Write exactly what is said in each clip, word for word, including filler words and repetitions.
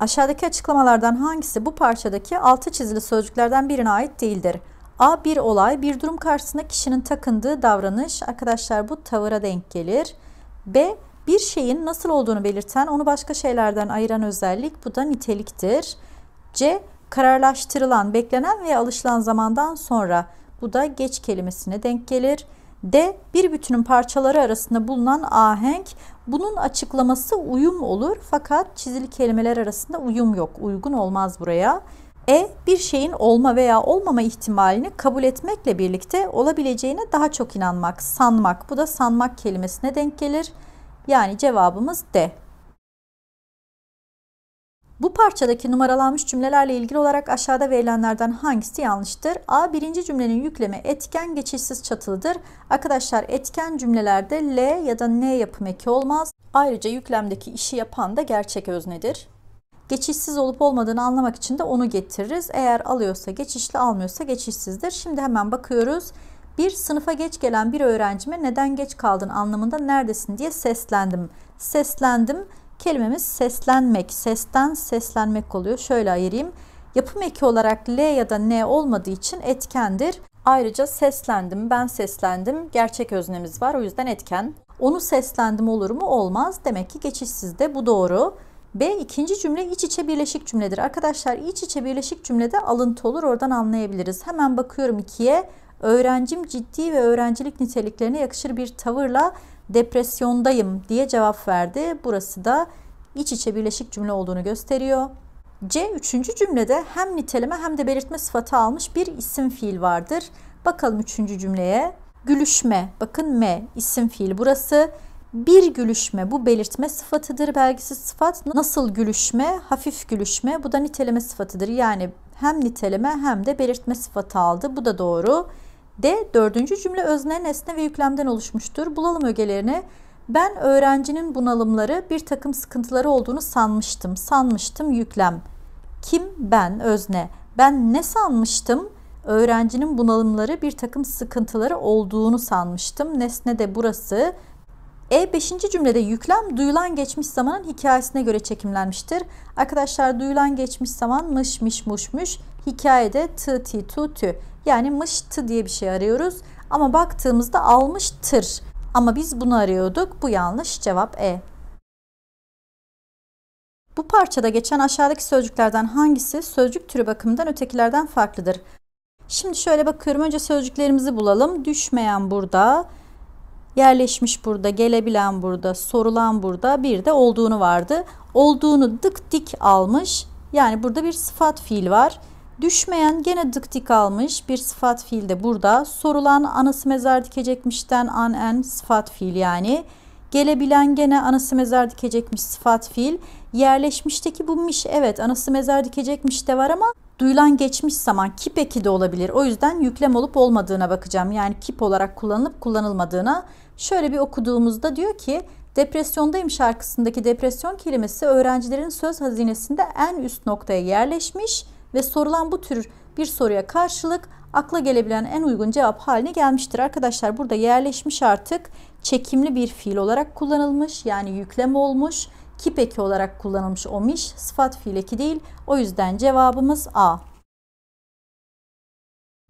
Aşağıdaki açıklamalardan hangisi bu parçadaki altı çizili sözcüklerden birine ait değildir? A. Bir olay, bir durum karşısında kişinin takındığı davranış. Arkadaşlar bu tavıra denk gelir. B. Bir şeyin nasıl olduğunu belirten, onu başka şeylerden ayıran özellik. Bu da niteliktir. C. Kararlaştırılan, beklenen veya alışılan zamandan sonra. Bu da geç kelimesine denk gelir. D. Bir bütünün parçaları arasında bulunan ahenk. Bunun açıklaması uyum olur fakat çizili kelimeler arasında uyum yok. Uygun olmaz buraya. E. Bir şeyin olma veya olmama ihtimalini kabul etmekle birlikte olabileceğine daha çok inanmak, sanmak. Bu da sanmak kelimesine denk gelir. Yani cevabımız D. Bu parçadaki numaralanmış cümlelerle ilgili olarak aşağıda verilenlerden hangisi yanlıştır? A. Birinci cümlenin yüklemi etken geçişsiz çatılıdır. Arkadaşlar etken cümlelerde L ya da N yapım eki olmaz. Ayrıca yüklemdeki işi yapan da gerçek öznedir. Geçişsiz olup olmadığını anlamak için de onu getiririz. Eğer alıyorsa geçişli, almıyorsa geçişsizdir. Şimdi hemen bakıyoruz. Bir sınıfa geç gelen bir öğrencime neden geç kaldın anlamında neredesin diye seslendim. Seslendim. Kelimemiz seslenmek, sesten seslenmek oluyor. Şöyle ayırayım. Yapım eki olarak L ya da N olmadığı için etkendir. Ayrıca seslendim, ben seslendim. Gerçek öznemiz var, o yüzden etken. Onu seslendim olur mu? Olmaz. Demek ki geçişsiz de bu doğru. B. İkinci cümle iç içe birleşik cümledir. Arkadaşlar iç içe birleşik cümlede alıntı olur. Oradan anlayabiliriz. Hemen bakıyorum ikiye. Öğrencim ciddi ve öğrencilik niteliklerine yakışır bir tavırla depresyondayım diye cevap verdi. Burası da iç içe birleşik cümle olduğunu gösteriyor. C. Üçüncü cümlede hem niteleme hem de belirtme sıfatı almış bir isim fiil vardır. Bakalım üçüncü cümleye. Gülüşme. Bakın M isim fiil burası. Bir gülüşme bu belirtme sıfatıdır. Belgisiz sıfat. Nasıl gülüşme? Hafif gülüşme. Bu da niteleme sıfatıdır. Yani hem niteleme hem de belirtme sıfatı aldı. Bu da doğru. D. Dördüncü cümle özne, nesne ve yüklemden oluşmuştur. Bulalım ögelerini. Ben öğrencinin bunalımları, bir takım sıkıntıları olduğunu sanmıştım. Sanmıştım yüklem. Kim? Ben. Özne. Ben ne sanmıştım? Öğrencinin bunalımları, bir takım sıkıntıları olduğunu sanmıştım. Nesne de burası. E. Beşinci cümlede yüklem duyulan geçmiş zamanın hikayesine göre çekimlenmiştir. Arkadaşlar duyulan geçmiş zaman mış miş muş muş. Hikayede tı ti tu tü. Yani mıştı diye bir şey arıyoruz. Ama baktığımızda almıştır. Ama biz bunu arıyorduk. Bu yanlış. Cevap E. Bu parçada geçen aşağıdaki sözcüklerden hangisi sözcük türü bakımından ötekilerden farklıdır? Şimdi şöyle bakıyorum. Önce sözcüklerimizi bulalım. Düşmeyen burada, yerleşmiş burada, gelebilen burada, sorulan burada, bir de olduğunu vardı. Olduğunu dık dik almış. Yani burada bir sıfat fiil var. Düşmeyen gene dık dik almış. Bir sıfat fiil de burada. Sorulan anası mezar dikecekmişten an en sıfat fiil yani. Gelebilen gene anası mezar dikecekmiş sıfat fiil. Yerleşmişteki bu miş, evet anası mezar dikecekmiş de var ama duyulan geçmiş zaman kip eki de olabilir. O yüzden yüklem olup olmadığına bakacağım. Yani kip olarak kullanılıp kullanılmadığına. Şöyle bir okuduğumuzda diyor ki depresyondayım şarkısındaki depresyon kelimesi öğrencilerin söz hazinesinde en üst noktaya yerleşmiş ve sorulan bu tür bir soruya karşılık akla gelebilen en uygun cevap haline gelmiştir. Arkadaşlar burada yerleşmiş artık çekimli bir fiil olarak kullanılmış. Yani yüklem olmuş. Kip eki olarak kullanılmış olmuş. Sıfat fiil eki değil. O yüzden cevabımız A.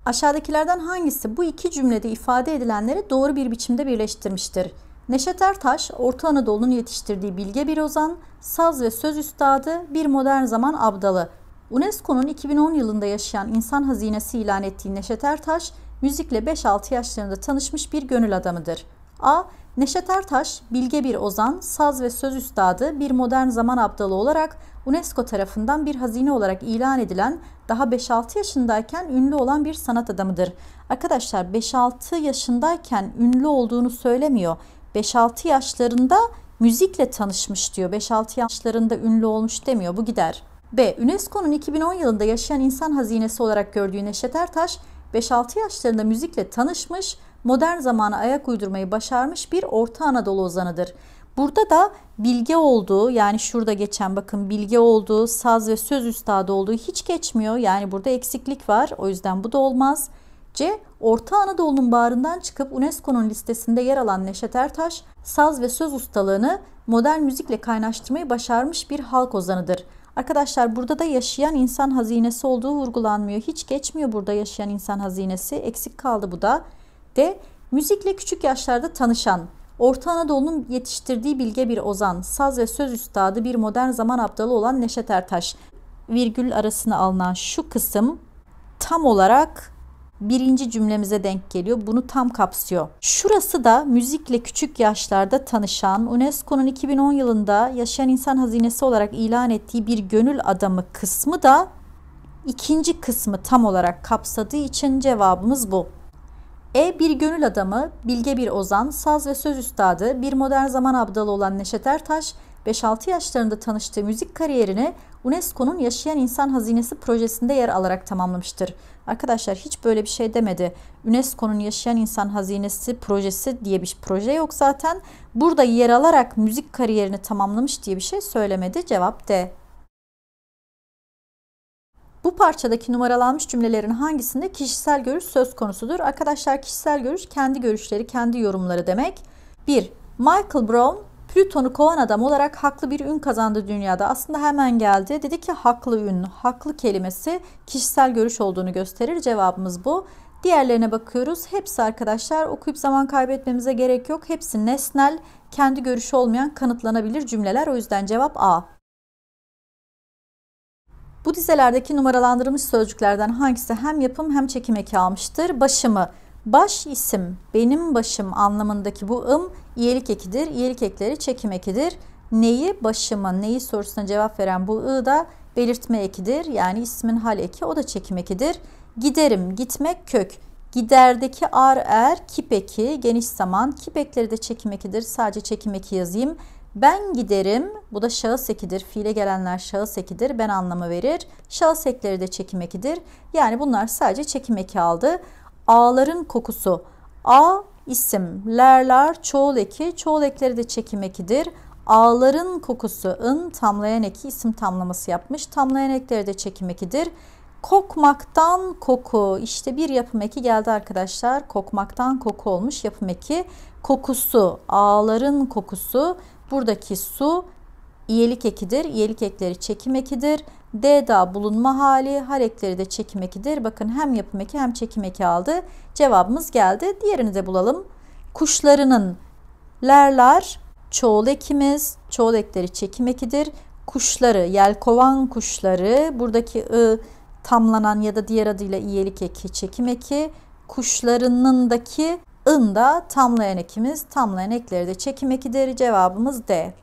Aşağıdakilerden hangisi bu iki cümlede ifade edilenleri doğru bir biçimde birleştirmiştir? Neşet Ertaş, Orta Anadolu'nun yetiştirdiği bilge bir ozan, saz ve söz üstadı, bir modern zaman abdalı. U N E S C O'nun iki bin on yılında yaşayan insan hazinesi ilan ettiği Neşet Ertaş, müzikle beş altı yaşlarında tanışmış bir gönül adamıdır. A. Neşet Ertaş, bilge bir ozan, saz ve söz üstadı, bir modern zaman abdalı olarak U N E S C O tarafından bir hazine olarak ilan edilen, daha beş altı yaşındayken ünlü olan bir sanat adamıdır. Arkadaşlar beş altı yaşındayken ünlü olduğunu söylemiyor. beş altı yaşlarında müzikle tanışmış diyor. beş altı yaşlarında ünlü olmuş demiyor. Bu gider. B. U N E S C O'nun iki bin on yılında yaşayan insan hazinesi olarak gördüğü Neşet Ertaş, beş altı yaşlarında müzikle tanışmış, modern zamana ayak uydurmayı başarmış bir Orta Anadolu ozanıdır. Burada da bilge olduğu, yani şurada geçen bakın bilge olduğu, saz ve söz üstadı olduğu hiç geçmiyor. Yani burada eksiklik var. O yüzden bu da olmaz. C. Orta Anadolu'nun bağrından çıkıp U N E S C O'nun listesinde yer alan Neşet Ertaş, saz ve söz ustalığını modern müzikle kaynaştırmayı başarmış bir halk ozanıdır. Arkadaşlar burada da yaşayan insan hazinesi olduğu vurgulanmıyor. Hiç geçmiyor burada yaşayan insan hazinesi. Eksik kaldı bu da. De müzikle küçük yaşlarda tanışan, Orta Anadolu'nun yetiştirdiği bilge bir ozan, saz ve söz üstadı, bir modern zaman aptalı olan Neşet Ertaş. Virgül arasına alınan şu kısım tam olarak birinci cümlemize denk geliyor. Bunu tam kapsıyor. Şurası da müzikle küçük yaşlarda tanışan, UNESCO'nun iki bin on yılında yaşayan insan hazinesi olarak ilan ettiği bir gönül adamı kısmı da ikinci kısmı tam olarak kapsadığı için cevabımız bu. E bir gönül adamı, bilge bir ozan, saz ve söz üstadı, bir modern zaman abdalı olan Neşet Ertaş, beş altı yaşlarında tanıştığı müzik kariyerini UNESCO'nun Yaşayan İnsan Hazinesi projesinde yer alarak tamamlamıştır. Arkadaşlar hiç böyle bir şey demedi. UNESCO'nun Yaşayan İnsan Hazinesi projesi diye bir proje yok zaten. Burada yer alarak müzik kariyerini tamamlamış diye bir şey söylemedi. Cevap D. Bu parçadaki numaralanmış cümlelerin hangisinde kişisel görüş söz konusudur? Arkadaşlar kişisel görüş kendi görüşleri, kendi yorumları demek. bir. Michael Brown, Plüton'u kovan adam olarak haklı bir ün kazandı dünyada. Aslında hemen geldi. Dedi ki haklı ün, haklı kelimesi kişisel görüş olduğunu gösterir. Cevabımız bu. Diğerlerine bakıyoruz. Hepsi arkadaşlar okuyup zaman kaybetmemize gerek yok. Hepsi nesnel, kendi görüşü olmayan kanıtlanabilir cümleler. O yüzden cevap A. Bu dizelerdeki numaralandırılmış sözcüklerden hangisi hem yapım hem çekim eki almıştır? Başımı. Baş isim, benim başım anlamındaki bu ım iyelik ekidir. İyelik ekleri çekim ekidir. Neyi? Başımı. Neyi sorusuna cevap veren bu ı da belirtme ekidir. Yani ismin hal eki, o da çekim ekidir. Giderim, gitmek kök. Giderdeki ar er kip eki, geniş zaman. Kip ekleri de çekim ekidir. Sadece çekim eki yazayım. Ben giderim, bu da şahıs ekidir. Fiile gelenler şahıs ekidir. Ben anlamı verir. Şahıs ekleri de çekim ekidir. Yani bunlar sadece çekim eki aldı. Ağların kokusu. A isim, lerler çoğul eki, çoğul ekleri de çekim ekidir. Ağların kokusu, ın tamlayan eki, isim tamlaması yapmış. Tamlayan ekleri de çekim ekidir. Kokmaktan koku, işte bir yapım eki geldi arkadaşlar. Kokmaktan koku olmuş yapım eki. Kokusu, ağların kokusu. Buradaki su iyelik ekidir. İyelik ekleri çekim ekidir. D'da bulunma hali, hal ekleri de çekim ekidir. Bakın hem yapım eki hem çekim eki aldı. Cevabımız geldi. Diğerini de bulalım. Kuşlarının, lerler çoğul ekimiz. Çoğul ekleri çekim ekidir. Kuşları, yelkovan kuşları. Buradaki ı tamlanan ya da diğer adıyla iyelik eki, çekim eki. Kuşlarınındaki ın da tamlayan ekimiz. Tamlayan ekleri de çekim ekidir. Cevabımız D.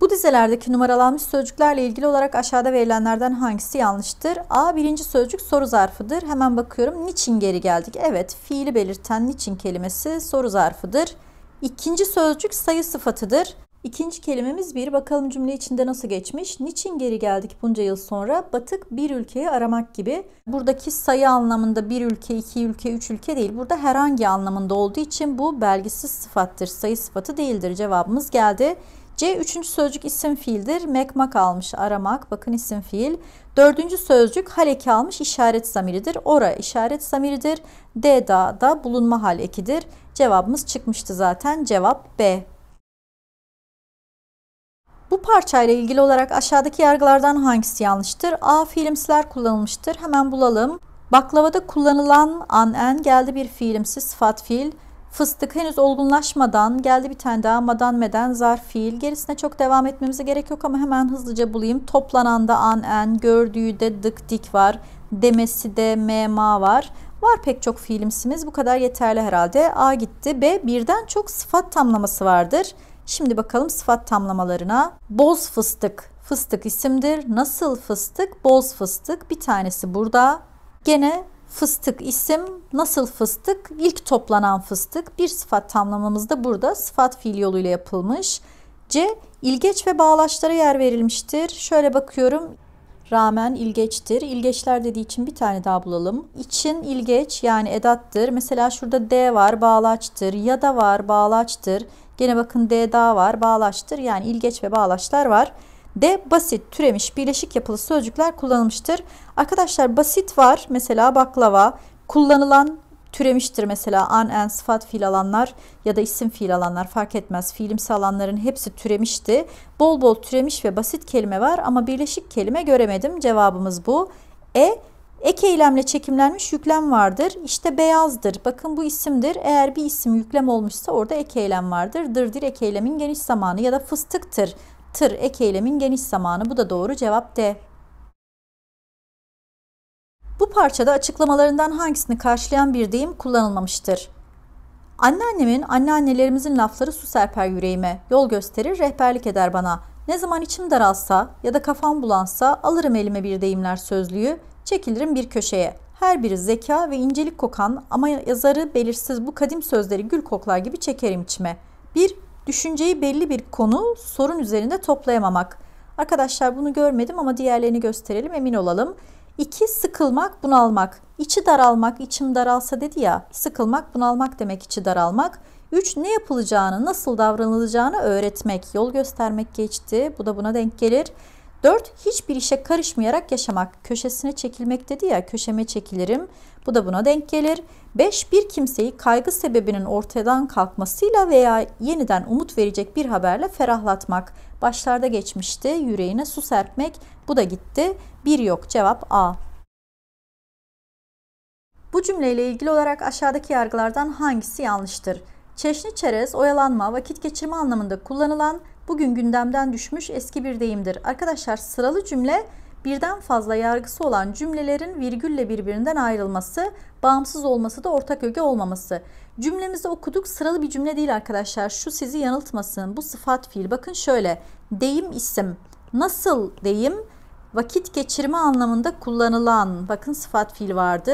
Bu dizelerdeki numaralanmış sözcüklerle ilgili olarak aşağıda verilenlerden hangisi yanlıştır? A. Birinci sözcük soru zarfıdır. Hemen bakıyorum. Niçin geri geldik? Evet, fiili belirten niçin kelimesi soru zarfıdır. İkinci sözcük sayı sıfatıdır. İkinci kelimemiz bir. Bakalım cümle içinde nasıl geçmiş? Niçin geri geldik bunca yıl sonra? Batık bir ülkeyi aramak gibi. Buradaki sayı anlamında bir ülke, iki ülke, üç ülke değil. Burada herhangi anlamında olduğu için bu belgisiz sıfattır. Sayı sıfatı değildir. Cevabımız geldi. C. Üçüncü sözcük isim fiildir. Mekmak almış aramak. Bakın isim fiil. Dördüncü sözcük hal eki almış işaret zamiridir. Ora işaret zamiridir. D da da bulunma hal ekidir. Cevabımız çıkmıştı zaten. Cevap B. Bu parçayla ilgili olarak aşağıdaki yargılardan hangisi yanlıştır? A. Fiilimsiler kullanılmıştır. Hemen bulalım. Baklavada kullanılan an en geldi bir fiilimsi sıfat fiil. Fıstık henüz olgunlaşmadan geldi bir tane daha madan meden zarf fiil. Gerisine çok devam etmemize gerek yok ama hemen hızlıca bulayım. Toplanan da an en, gördüğü de dık dik var, demesi de mema var. Var pek çok fiilimsimiz, bu kadar yeterli herhalde. A gitti. B. Birden çok sıfat tamlaması vardır. Şimdi bakalım sıfat tamlamalarına. Boz fıstık. Fıstık isimdir. Nasıl fıstık? Boz fıstık. Bir tanesi burada. Gene fıstık isim, nasıl fıstık? İlk toplanan fıstık. Bir sıfat tamlamamız da burada sıfat fiil yoluyla yapılmış. C. İlgeç ve bağlaçlara yer verilmiştir. Şöyle bakıyorum. Rağmen ilgeçtir. İlgeçler dediği için bir tane daha bulalım. İçin ilgeç yani edattır. Mesela şurada D var, bağlaçtır. Ya da var, bağlaçtır. Gene bakın D daha var, bağlaçtır. Yani ilgeç ve bağlaçlar var. D. Basit, türemiş, birleşik yapılı sözcükler kullanılmıştır. Arkadaşlar basit var. Mesela baklava. Kullanılan türemiştir mesela an, en, sıfat fiil alanlar ya da isim fiil alanlar fark etmez. Fiilimsi alanların hepsi türemişti. Bol bol türemiş ve basit kelime var ama birleşik kelime göremedim. Cevabımız bu. E, ek eylemle çekimlenmiş yüklem vardır. İşte beyazdır. Bakın bu isimdir. Eğer bir isim yüklem olmuşsa orada ek eylem vardır. Dırdır ek eylemin geniş zamanı ya da fıstıktır. Tır ek eylemin geniş zamanı. Bu da doğru cevap D. Bu parçada açıklamalarından hangisini karşılayan bir deyim kullanılmamıştır? Anneannemin, anneannelerimizin lafları su serper yüreğime, yol gösterir, rehberlik eder bana. Ne zaman içim daralsa ya da kafam bulansa alırım elime bir deyimler sözlüğü, çekilirim bir köşeye. Her biri zeka ve incelik kokan ama yazarı belirsiz bu kadim sözleri gül koklar gibi çekerim içime. bir. Düşünceyi belli bir konu, sorun üzerinde toplayamamak. Arkadaşlar bunu görmedim ama diğerlerini gösterelim, emin olalım. iki. Sıkılmak, bunalmak. İçi daralmak, içim daralsa dedi ya. Sıkılmak, bunalmak demek içi daralmak. üç. Ne yapılacağını, nasıl davranılacağını öğretmek. Yol göstermek geçti. Bu da buna denk gelir. dört. Hiçbir işe karışmayarak yaşamak. Köşesine çekilmek dedi ya. Köşeme çekilirim. Bu da buna denk gelir. beş. Bir kimseyi kaygı sebebinin ortadan kalkmasıyla veya yeniden umut verecek bir haberle ferahlatmak. Başlarda geçmişti. Yüreğine su serpmek. Bu da gitti. bir yok. Cevap A. Bu cümleyle ilgili olarak aşağıdaki yargılardan hangisi yanlıştır? Çeşni çerez, oyalanma, vakit geçirme anlamında kullanılan bugün gündemden düşmüş eski bir deyimdir. Arkadaşlar sıralı cümle birden fazla yargısı olan cümlelerin virgülle birbirinden ayrılması, bağımsız olması da ortak öge olmaması. Cümlemizi okuduk, sıralı bir cümle değil arkadaşlar. Şu sizi yanıltmasın. Bu sıfat fiil. Bakın şöyle. Deyim isim. Nasıl deyim? Vakit geçirme anlamında kullanılan. Bakın sıfat fiil vardı.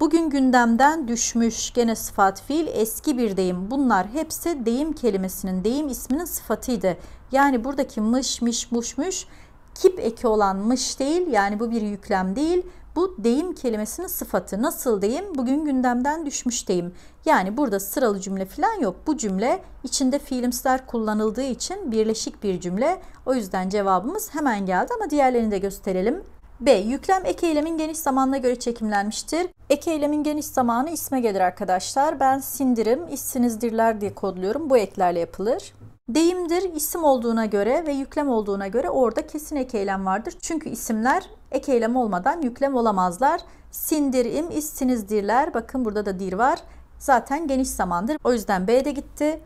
Bugün gündemden düşmüş gene sıfat fiil, eski bir deyim. Bunlar hepsi deyim kelimesinin, deyim isminin sıfatıydı. Yani buradaki mış, miş, muş, müş, kip eki olan mış değil. Yani bu bir yüklem değil. Bu deyim kelimesinin sıfatı. Nasıl deyim? Bugün gündemden düşmüş deyim. Yani burada sıralı cümle falan yok. Bu cümle içinde fiilimsiler kullanıldığı için birleşik bir cümle. O yüzden cevabımız hemen geldi ama diğerlerini de gösterelim. B. Yüklem ek eylemin geniş zamanına göre çekimlenmiştir. Ek eylemin geniş zamanı isme gelir arkadaşlar. Ben sindirim, işsinizdirler diye kodluyorum. Bu eklerle yapılır. Deyimdir isim olduğuna göre ve yüklem olduğuna göre orada kesin ek eylem vardır. Çünkü isimler ek eylem olmadan yüklem olamazlar. Sindirim, işsinizdirler. Bakın burada da dir var. Zaten geniş zamandır. O yüzden B'de gitti.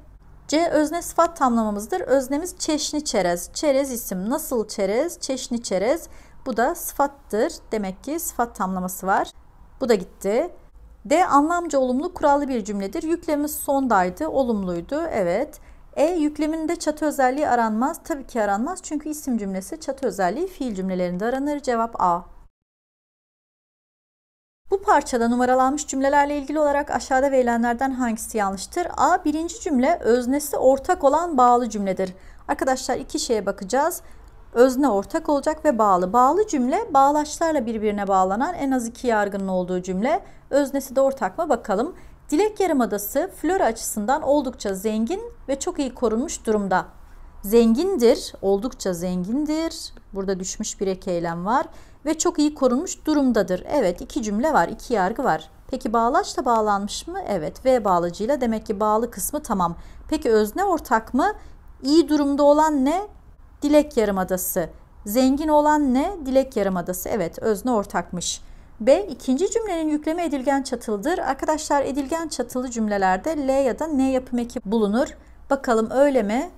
C. Özne sıfat tamlamamızdır. Öznemiz çeşni çerez. Çerez isim. Nasıl çerez? Çeşni çerez. Bu da sıfattır. Demek ki sıfat tamlaması var. Bu da gitti. D. Anlamca olumlu kurallı bir cümledir. Yüklemimiz sondaydı. Olumluydu. Evet. E. Yükleminde çatı özelliği aranmaz. Tabii ki aranmaz. Çünkü isim cümlesi çatı özelliği fiil cümlelerinde aranır. Cevap A. Bu parçada numaralanmış cümlelerle ilgili olarak aşağıda verilenlerden hangisi yanlıştır? A. Birinci cümle öznesi ortak olan bağlı cümledir. Arkadaşlar iki şeye bakacağız. Özne ortak olacak ve bağlı. Bağlı cümle bağlaçlarla birbirine bağlanan en az iki yargının olduğu cümle. Öznesi de ortak mı bakalım. Dilek Yarımadası flora açısından oldukça zengin ve çok iyi korunmuş durumda. Zengindir, oldukça zengindir. Burada düşmüş bir ek eylem var. Ve çok iyi korunmuş durumdadır. Evet iki cümle var, iki yargı var. Peki bağlaçla bağlanmış mı? Evet ve bağlacıyla, demek ki bağlı kısmı tamam. Peki özne ortak mı? İyi durumda olan ne? Dilek Yarımadası. Zengin olan ne? Dilek Yarımadası. Evet, özne ortakmış. B. İkinci cümlenin yüklemi edilgen çatıldır. Arkadaşlar edilgen çatılı cümlelerde L ya da N yapım eki bulunur. Bakalım öyle mi?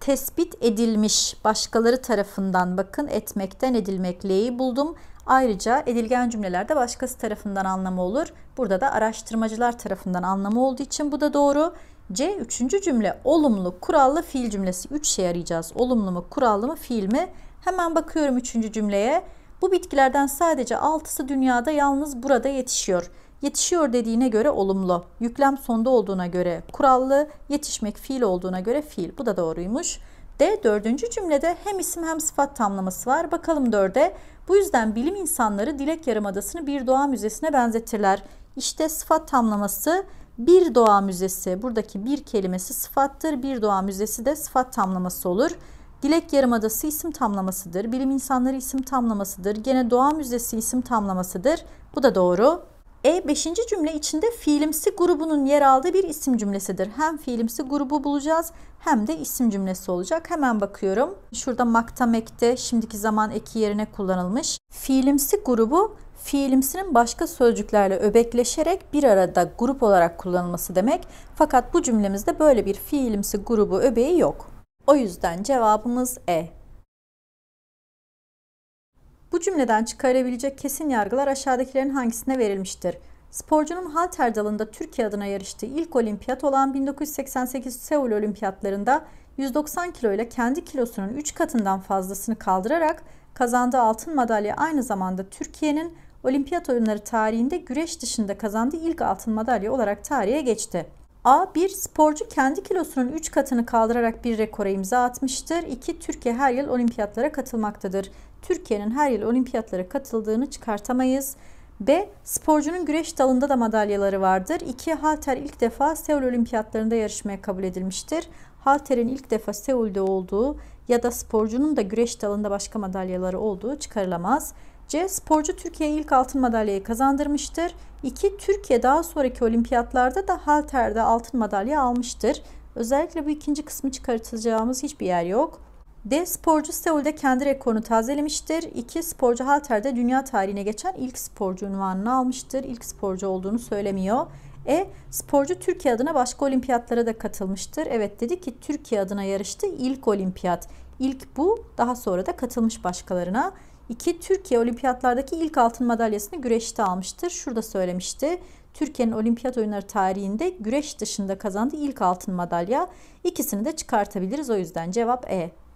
Tespit edilmiş. Başkaları tarafından, bakın etmekten edilmek L'yi buldum. Ayrıca edilgen cümlelerde başkası tarafından anlamı olur. Burada da araştırmacılar tarafından anlamı olduğu için bu da doğru. C. Üçüncü cümle olumlu, kurallı, fiil cümlesi. Üç şey arayacağız. Olumlu mu, kurallı mı, fiil mi? Hemen bakıyorum üçüncü cümleye. Bu bitkilerden sadece altısı dünyada, yalnız burada yetişiyor. Yetişiyor dediğine göre olumlu. Yüklem sonda olduğuna göre kurallı, yetişmek fiil olduğuna göre fiil. Bu da doğruymuş. D. Dördüncü cümlede hem isim hem sıfat tamlaması var. Bakalım dörde. Bu yüzden bilim insanları Dilek Yarımadası'nı bir doğa müzesine benzetirler. İşte sıfat tamlaması. Bir doğa müzesi, buradaki bir kelimesi sıfattır. Bir doğa müzesi de sıfat tamlaması olur. Dilek Yarımadası isim tamlamasıdır. Bilim insanları isim tamlamasıdır. Gene doğa müzesi isim tamlamasıdır. Bu da doğru. E. E beşinci cümle içinde fiilimsi grubunun yer aldığı bir isim cümlesidir. Hem fiilimsi grubu bulacağız hem de isim cümlesi olacak. Hemen bakıyorum. Şurada makta mekte şimdiki zaman eki yerine kullanılmış. Fiilimsi grubu fiilimsinin başka sözcüklerle öbekleşerek bir arada grup olarak kullanılması demek. Fakat bu cümlemizde böyle bir fiilimsi grubu öbeği yok. O yüzden cevabımız E. Bu cümleden çıkarılabilecek kesin yargılar aşağıdakilerin hangisine verilmiştir? Sporcunun halter dalında Türkiye adına yarıştığı ilk olimpiyat olan bin dokuz yüz seksen sekiz Seul olimpiyatlarında yüz doksan kilo ile kendi kilosunun üç katından fazlasını kaldırarak kazandığı altın madalya aynı zamanda Türkiye'nin olimpiyat oyunları tarihinde güreş dışında kazandığı ilk altın madalya olarak tarihe geçti. A. bir Sporcu kendi kilosunun üç katını kaldırarak bir rekora imza atmıştır. iki Türkiye her yıl olimpiyatlara katılmaktadır. Türkiye'nin her yıl olimpiyatlara katıldığını çıkartamayız. B. Sporcunun güreş dalında da madalyaları vardır. iki Halter ilk defa Seul olimpiyatlarında yarışmaya kabul edilmiştir. Halter'in ilk defa Seul'de olduğu ya da sporcunun da güreş dalında başka madalyaları olduğu çıkarılamaz. C. Sporcu Türkiye'ye ilk altın madalyayı kazandırmıştır. iki Türkiye daha sonraki olimpiyatlarda da halterde altın madalya almıştır. Özellikle bu ikinci kısmı çıkartacağımız hiçbir yer yok. D. Sporcu Seul'de kendi rekorunu tazelemiştir. iki Sporcu halterde dünya tarihine geçen ilk sporcu unvanını almıştır. İlk sporcu olduğunu söylemiyor. E. Sporcu Türkiye adına başka olimpiyatlara da katılmıştır. Evet, dedi ki Türkiye adına yarıştı ilk olimpiyat. İlk bu, daha sonra da katılmış başkalarına. iki Türkiye olimpiyatlardaki ilk altın madalyasını güreşte almıştır. Şurada söylemişti. Türkiye'nin olimpiyat oyunları tarihinde güreş dışında kazandığı ilk altın madalya. İkisini de çıkartabiliriz. O yüzden cevap E.